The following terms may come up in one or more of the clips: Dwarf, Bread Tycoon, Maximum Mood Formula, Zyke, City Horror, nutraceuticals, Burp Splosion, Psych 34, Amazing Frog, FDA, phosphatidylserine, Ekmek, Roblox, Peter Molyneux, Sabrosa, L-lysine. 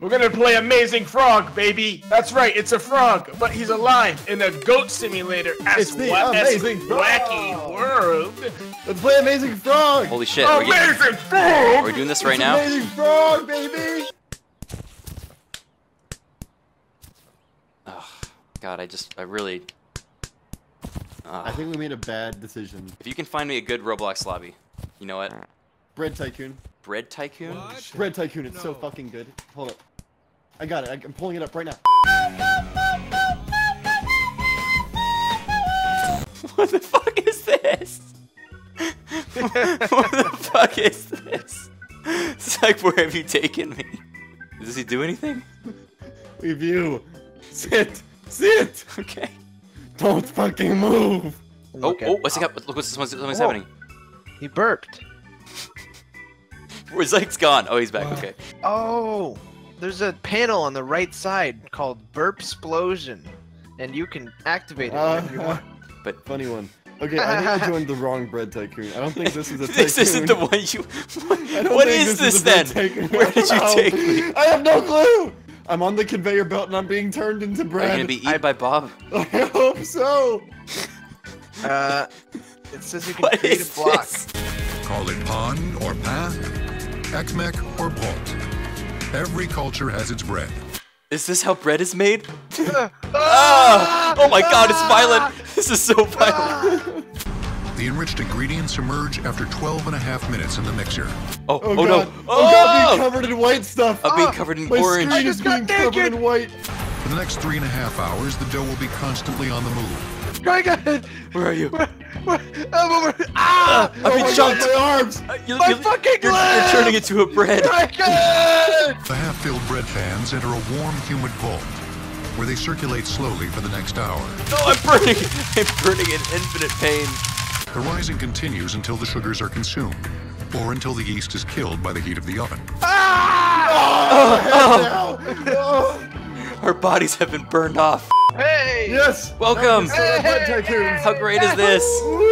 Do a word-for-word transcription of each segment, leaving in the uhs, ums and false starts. We're gonna play Amazing Frog, baby. That's right, it's a frog, but he's alive in a goat simulator. It's the amazing wacky world. Let's play Amazing Frog. Holy shit! Amazing Frog. We're doing this right now. Amazing Frog, baby. Oh, God, I just, I really. Uh, I think we made a bad decision. If you can find me a good Roblox lobby, you know what? Bread Tycoon. Bread Tycoon? What? Bread Tycoon, it's no. so fucking good. Hold up. I got it, I'm pulling it up right now. What the fuck is this? What the fuck is this? It's like, where have you taken me? Does he do anything? Review. Sit. Sit. Okay. Don't fucking move! Oh, okay. oh, what's he got? Look, what's, what's, what's happening? He burped. Zyke's gone. Oh, he's back. Uh, okay. Oh, there's a panel on the right side called Burp Splosion, and you can activate it uh, if you want. But funny one. Okay, I think I joined the wrong Bread Tycoon. I don't think this is a tycoon. This isn't the one you. What, what is this, this is then? Where did you take me? I have no clue. I'm on the conveyor belt and I'm being turned into bread. Are you gonna be eaten I, by Bob? I hope so. uh, it says you can what create a block. This? Call it pon or pan, Ekmek or pot. Every culture has its bread. Is this how bread is made? ah! Oh my God, it's violent. This is so violent. The enriched ingredients emerge after twelve and a half minutes in the mixer. Oh, oh, oh God. no. Oh, oh God, being covered in white stuff. I'm oh, being covered in my orange. My screen is being covered in white. For the next three and a half hours, the dough will be constantly on the move. I got it. Where are you? Where, where, I'm over. Ah! Uh, I've been oh chunked. God, my arms. Uh, you're, my you're, fucking you're, you're turning it to a bread. I got it. The half-filled bread pans enter a warm, humid vault, where they circulate slowly for the next hour. Oh, I'm burning. I'm burning in infinite pain. The rising continues until the sugars are consumed, or until the yeast is killed by the heat of the oven. Ah! Oh, oh, oh. Our bodies have been burned off. Hey! Yes! Welcome! Hey, hey, how great is this? Woo!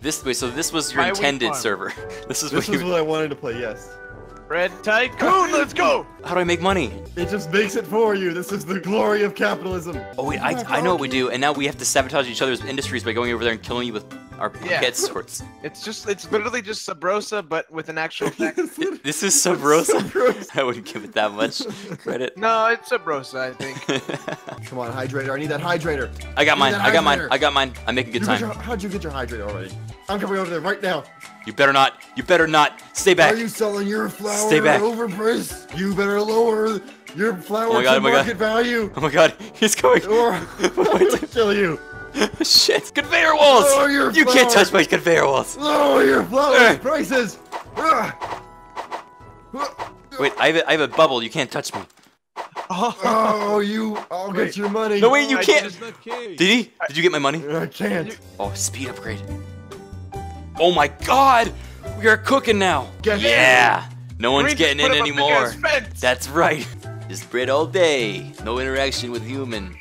This way, so this was your intended server. This is this what, you... what I wanted to play, yes. Bread Tycoon, let's go! How do I make money? It just makes it for you. This is the glory of capitalism. Oh wait, I, I know what we do, and now we have to sabotage each other's industries by going over there and killing you with our yeah. pocket swords. It's just, it's literally just Sabrosa, but with an actual effect. it, this is Sabrosa? Sabrosa? I wouldn't give it that much credit. No, it's Sabrosa, I think. Come on, hydrator, I need that hydrator. I got mine, I got mine, I got mine. I'm making good you time. Your, how'd you get your hydrator already? I'm coming over there right now. You better not. You better not. Stay back. Are you selling your flour Stay back. overpriced? You better lower your flour oh my God, to oh my market God. value. Oh my God, he's coming. Or I'm going to kill you. Shit. Conveyor walls. Lower your you flour. can't touch my conveyor walls. Lower your flour uh. prices. Uh. Wait, I have, a, I have a bubble. You can't touch me. Oh, oh you! I'll wait. get your money. No, wait, you can't. Did he? Did you get my money? I can't. Oh, speed upgrade. Oh my God! We are cooking now! Get yeah! In. No one's Green getting in anymore. That's right. Just bread all day. No interaction with human.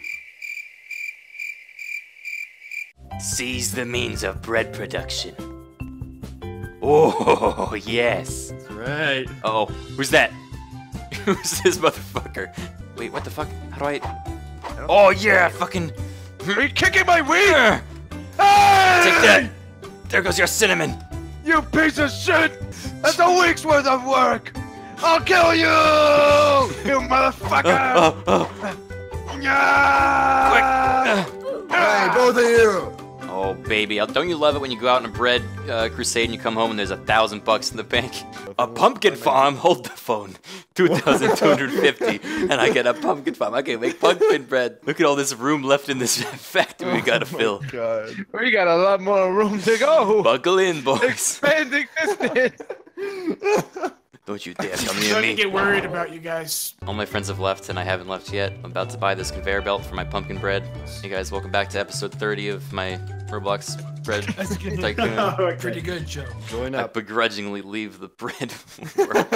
Seize the means of bread production. Oh, yes. That's right. Uh oh, who's that? Who's this motherfucker? Wait, what the fuck? How do I... I oh yeah, fucking... Are you kicking my wiener? Hey! Take that! There goes your cinnamon! You piece of shit! That's a week's worth of work! I'll kill you! You motherfucker! Oh, oh, oh. Yeah! Quick! Hey, both of you! Oh, baby. Don't you love it when you go out on a bread uh, crusade and you come home and there's a thousand bucks in the bank? A pumpkin farm? Hold the phone. two thousand two hundred fifty. And I get a pumpkin farm. I can make pumpkin bread. Look at all this room left in this factory we gotta oh fill. God. We got a lot more room to go. Buckle in, boys. Expanding business. Don't you dare come near me. I'm starting to get worried about you guys. All my friends have left and I haven't left yet. I'm about to buy this conveyor belt for my pumpkin bread. Hey guys, welcome back to episode thirty of my Roblox Bread Tycoon. Oh, pretty good, Joe. Join up. I begrudgingly leave the bread world.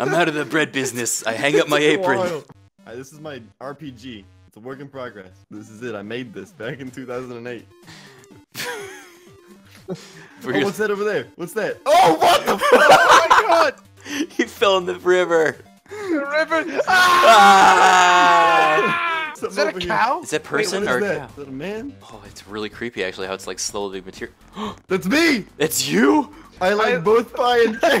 I'm out of the bread business. I hang up my apron. Right, this is my R P G. It's a work in progress. This is it. I made this back in two thousand eight. Oh, your... what's that over there? What's that? Oh, what the fuck? Oh my god! He fell in the river. The river? Ah! Ah! Is that a cow? Here. Is that person Wait, what is or that? Is that a man? Oh, it's really creepy actually how it's like slowly material. That's me! It's you! I like I... both pie and thing.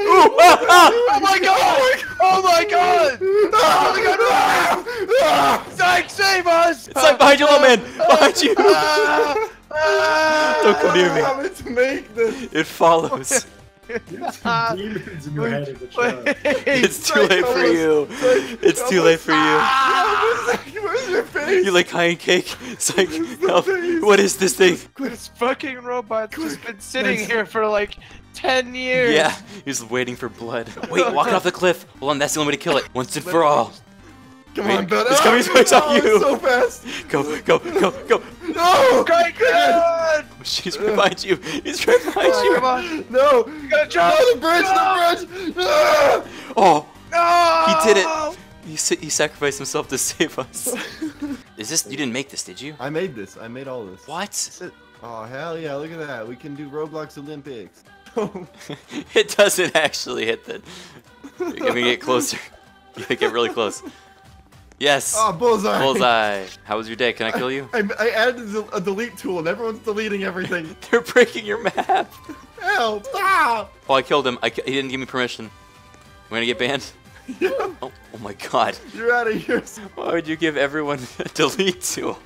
Oh my god! Oh my god! Oh my god! Zyke, save us! It's like behind you, little man! Behind you! Don't come near me. Let's make this. It follows. It's demons in your head as a child. It's too late for you. It's too late for you. Where's your face? You like high cake? It's like, help. What is this thing? This fucking robot has been sitting here for like ten years. Yeah, he's waiting for blood. Wait, walking off the cliff. Hold on, that's the only way to kill it. Once and for all. Come Wait, on, Ben. It's coming towards oh, you. It's so fast. Go, go, go, go. No! Craig, oh, she's right behind you. He's right behind oh, you. Come on. No. You gotta jump. No, the bridge, no. the bridge. No. Oh. No. He did it. He, he sacrificed himself to save us. Is this, you didn't make this, did you? I made this. I made all this. What? Oh, hell yeah. Look at that. We can do Roblox Olympics. It doesn't actually hit the... You're going to get closer. You get really close. Yes. Oh, bullseye. Bullseye. How was your day? Can I kill you? I, I, I added a delete tool and everyone's deleting everything. They're breaking your map. Help. Ah. Oh, I killed him. I, he didn't give me permission. We're going to get banned? Yeah. Oh, oh my god. You're out of here. Why would you give everyone a delete tool?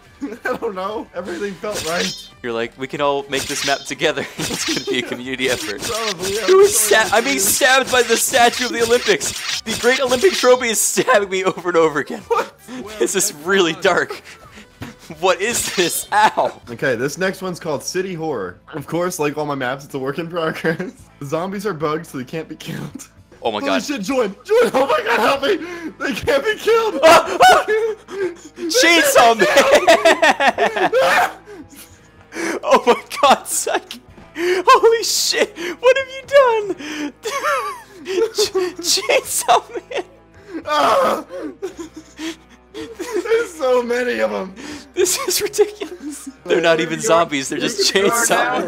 I don't know. Everything felt right. You're like, we can all make this map together. It's going to be a community effort. Probably, yeah, was sta I'm being stabbed by the statue of the Olympics. The great Olympic trophy is stabbing me over and over again. What? Well, this is really on. dark. What is this? Ow. Okay, this next one's called City Horror. Of course, like all my maps, it's a work in progress. The zombies are bugged, so they can't be killed. Oh my Holy god. Shit, join! Join! Oh my god, help me! They can't be killed! Oh, oh. Chainsaw Man! Oh my god, Zyke! Holy shit! What have you done? Ch Chainsaw Man! Oh. There's so many of them! This is ridiculous! They're not even zombies, they're just Chainsaw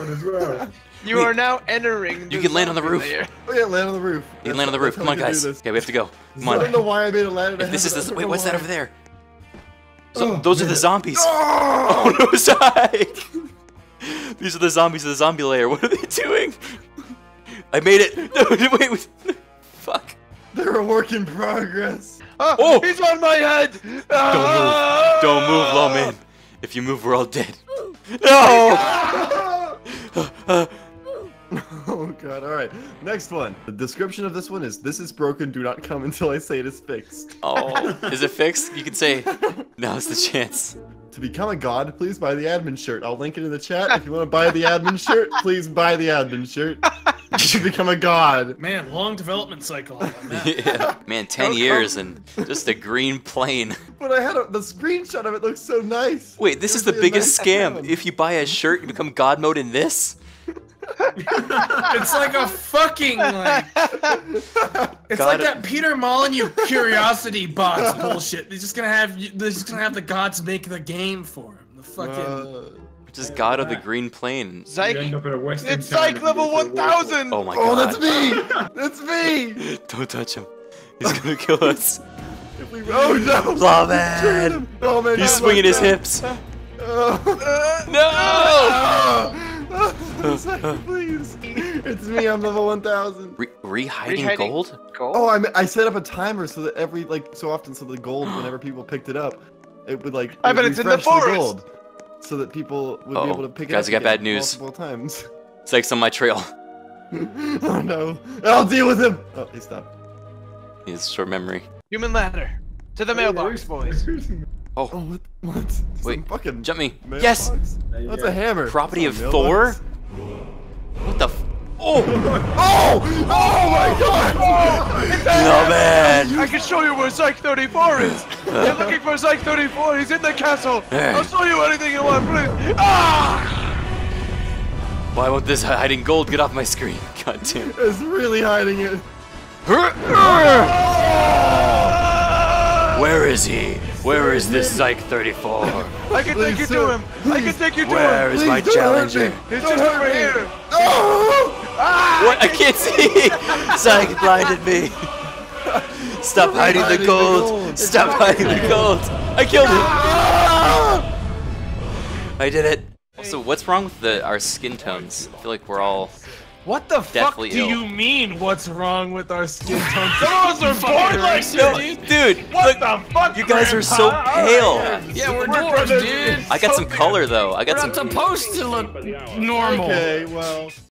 Man. You Wait. are now entering. The you can land on the roof. Layer. Oh yeah, land on the roof. You can land on the roof. Come on, guys. Okay, we have to go. Come on. I don't know why I made a ladder. If this is the Wait, what's that over there? So, oh, those man. are the zombies. Oh, oh no, Zyke. These are the zombies of the zombie layer. What are they doing? I made it. No, wait, wait. Fuck. They're a work in progress. Oh, oh. He's on my head. Don't oh. move. Don't move, low man. If you move, we're all dead. No. uh, Oh god, alright. Next one. The description of this one is, this is broken, do not come until I say it is fixed. Oh, is it fixed? You can say, now's the chance. To become a god, please buy the admin shirt. I'll link it in the chat. If you want to buy the admin shirt, please buy the admin shirt. To become a god. Man, long development cycle. Yeah. Man, ten years and just a green plane. But I had a, the screenshot of it looks so nice. Wait, this it is the biggest nice scam. One. If you buy a shirt, you become god mode in this? It's like a fucking like. It's Got like it. that Peter Molyneux curiosity box bullshit. They're just gonna have they're just gonna have the gods make the game for him. The fucking uh, just god of the green plane. Zyke, it's Zyke level one thousand. Oh my god. Oh, that's me. That's me. Don't touch him. He's gonna kill us. If we oh no! Oh man! Oh, man. He's no, swinging no. his hips. Uh, uh, no! Uh, Zyke, please. It's me. I'm level one thousand. Re Rehiding Re gold? gold? Oh, I I set up a timer so that every like so often so the gold whenever people picked it up, it would like it I would bet it's in the forest. The gold, so that people would uh-oh. be able to pick Guys, it up. Guys, I got bad news. Multiple times. Zyke's on my trail. Oh no! I'll deal with him. Oh, he stopped. He has short memory. Human ladder to the mailbox, boys. Oh, oh what? what? Wait! Fucking jump me! Mailbox? Yes! That's a hammer. Property of Thor. What the f- Oh! Oh! Oh my god! Oh, no man! I can show you where Psych thirty-four is! You're looking for Psych thirty-four, he's in the castle! I'll show you anything you want, please! Ah! Why won't this hiding gold get off my screen? God damn. It's really hiding it. Wait, Where is he? Where is this Psych thirty-four? I can Please, take you sir. to him. I can take you Where to him. Where is Please, my challenger? He's just over here. No! Ah, what? I can't see. Psych blinded me. Stop You're hiding the gold. the gold. Stop hiding the gold. I killed him. Ah! I did it. Also, what's wrong with the our skin tones? I feel like we're all. What the fuck do Ill. you mean, what's wrong with our skin tone? Those are born like no, Dude, what look, the fuck, you guys Grandpa? are so pale. Yeah, yeah we're, we're dwarves, dude. I got some color, though. I got we're some... We're not supposed to look normal. Okay, well...